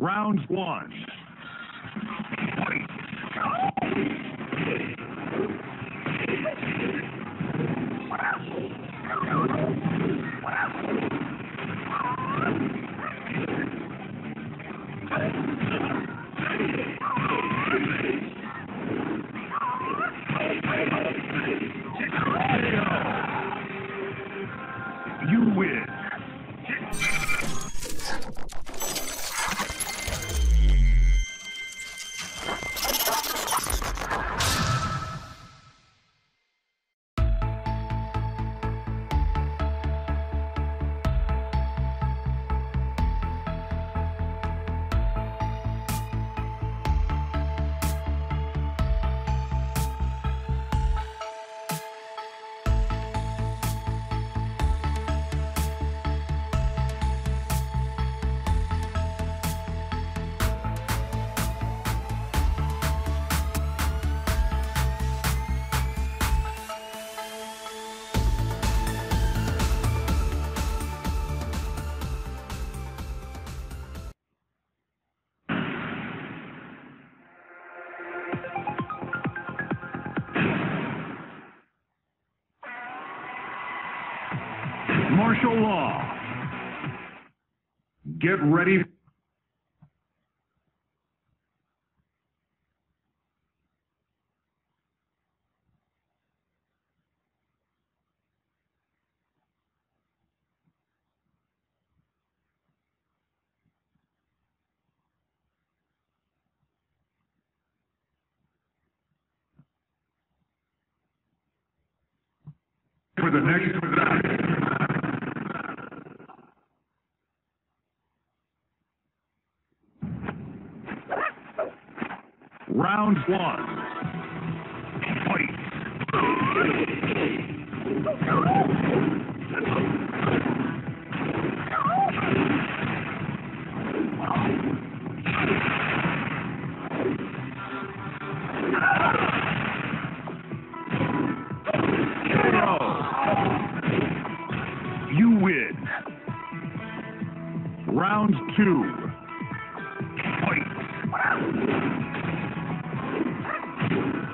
Round one. You win. Martial law. Get ready. For the next. Round one. Fight. You win. Round two. You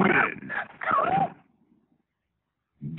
win.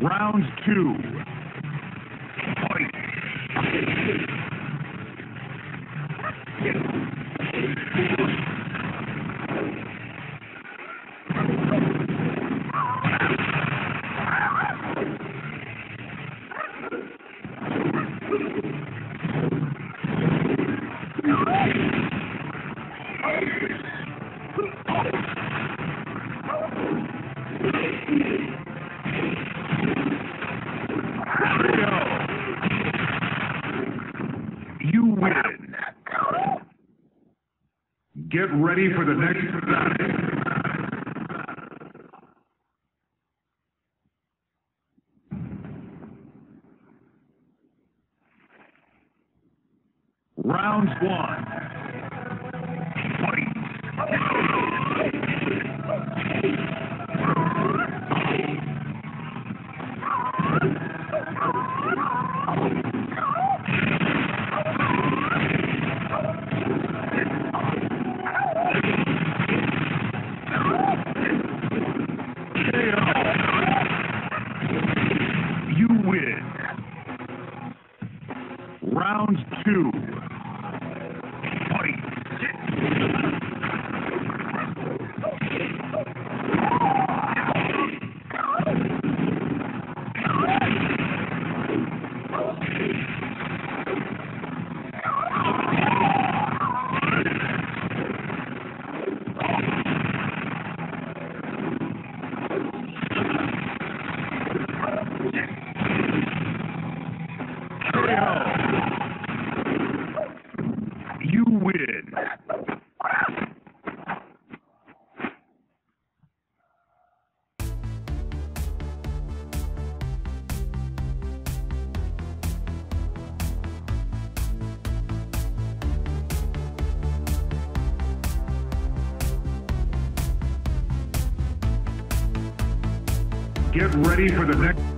Round two. Get ready for the next round one. Round two. Fight. Get ready for the next...